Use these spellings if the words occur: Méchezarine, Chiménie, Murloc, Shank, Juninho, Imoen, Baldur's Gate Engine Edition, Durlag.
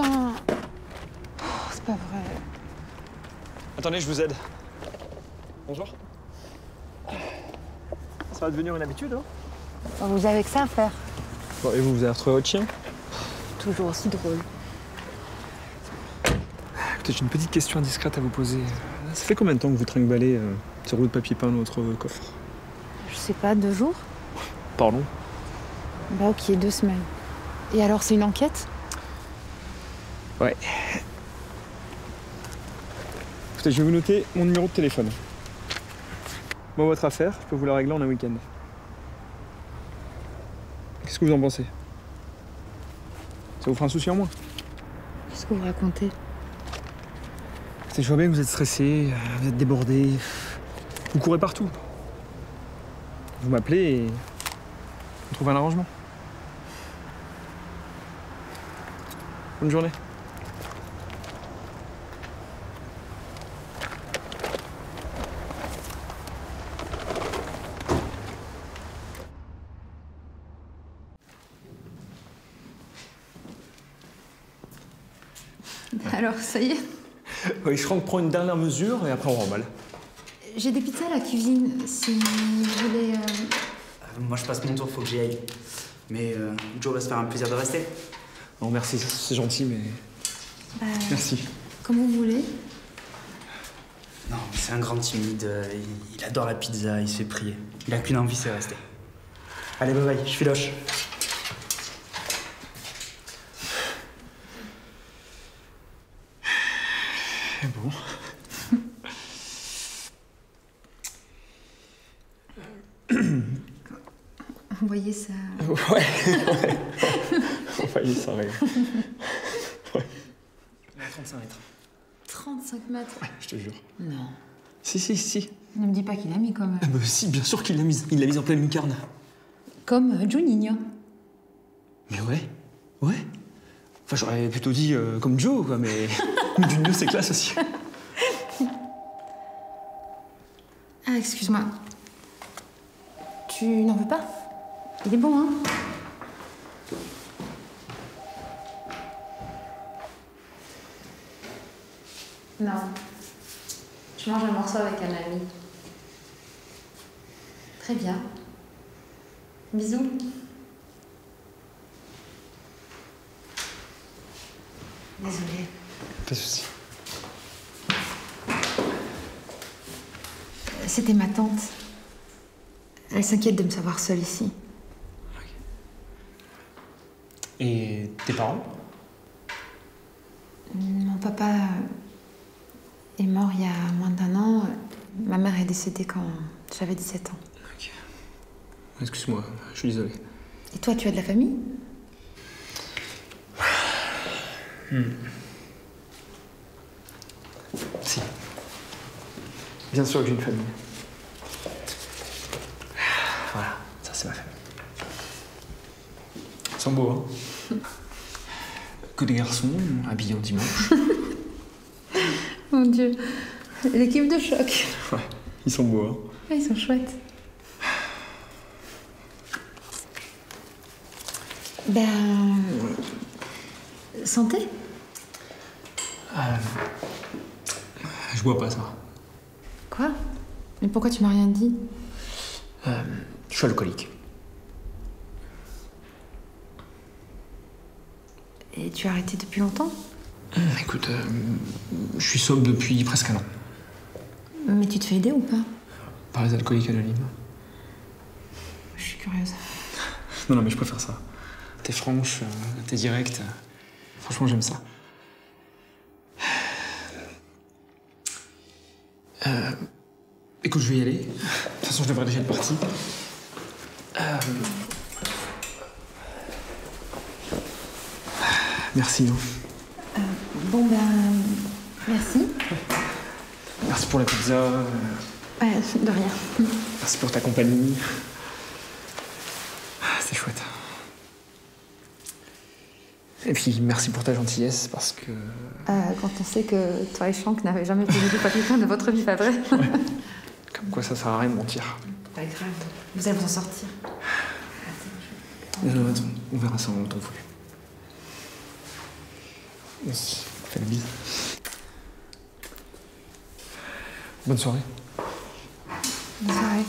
putain! Oh, c'est pas vrai. Attendez, je vous aide. Bonjour. Ça va devenir une habitude, hein? Vous avez que ça à faire. Bon, et vous, vous avez retrouvé votre chien? Toujours aussi drôle. Écoutez, j'ai une petite question indiscrète à vous poser. Ça fait combien de temps que vous trinquez ce rouleau de papier peint dans votre coffre? Je sais pas, 2 jours? Pardon? Bah ok, 2 semaines. Et alors, c'est une enquête? Ouais. Écoutez, je vais vous noter mon numéro de téléphone. Moi, votre affaire, je peux vous la régler en un week-end. Qu'est-ce que vous en pensez? Ça vous fera un souci en moins? Qu'est-ce que vous racontez? Je vois bien que vous êtes stressé, vous êtes débordé, vous courez partout. Vous m'appelez et on trouve un arrangement. Bonne journée. Alors, ça y est? Oui, Shank prend une dernière mesure et après on remballe. J'ai des pizzas à la cuisine, si vous voulez... Moi, je passe mon tour, faut que j'y aille. Mais Joe va se faire un plaisir de rester. Non, merci, c'est gentil, mais... Merci. Comme vous voulez. Non, mais c'est un grand timide, il adore la pizza, il se fait prier. Il a qu'une envie, c'est rester. Allez, bye bye, je filoche. Bon. On voyait ça. Ouais. On voyait ça, ouais. 35 mètres. 35 mètres. Ouais, je te jure. Non. Si, si, si. Ne me dis pas qu'il l'a mis quand même. Bah, si, bien sûr qu'il l'a mise. Il l'a mise en pleine lucarne. Comme Juninho. Mais ouais. Ouais. Enfin, j'aurais plutôt dit comme Joe, quoi, mais. Juninho, c'est classe aussi. Ah, excuse-moi. Tu n'en veux pas? Il est bon, hein? Non. Je mange un morceau avec un ami. Très bien. Bisous. Désolée. Pas de soucis. C'était ma tante. Elle s'inquiète de me savoir seule ici. Okay. Et tes parents? Mon papa est mort il y a moins d'1 an. Ma mère est décédée quand j'avais 17 ans. Ok. Excuse-moi, je suis désolée. Et toi, tu as de la famille? Si. Bien sûr que j'ai une famille. Voilà, ça c'est ma famille. Ils sont beaux, hein? Que des garçons habillés en dimanche. Mon Dieu, l'équipe de choc. Ouais, ils sont beaux, hein? Ouais, ils sont chouettes. Ben... Santé? Je bois pas ça. Quoi? Mais pourquoi tu m'as rien dit? Je suis alcoolique. Et tu as arrêté depuis longtemps? Écoute, je suis sobre depuis presque 1 an. Mais tu te fais aider ou pas? Par les alcooliques anonymes. Je suis curieuse. Non, non, mais je préfère ça. T'es franche, t'es directe. Franchement, j'aime ça. Écoute, je vais y aller. De toute façon, je devrais déjà être parti. Merci. Bon, ben... Merci. Merci pour la pizza. Ouais, de rien. Merci pour ta compagnie. C'est chouette. Et puis, merci pour ta gentillesse, parce que... quand on sait que toi et Shank n'avaient jamais posé du papier peint de votre vie, pas vrai? Ouais. Comme quoi, ça sert à rien de mentir. Pas grave. Vous allez vous en sortir. Non, attends. On verra ça en temps voulu. Fais le bise. Bonne soirée. Bonne soirée.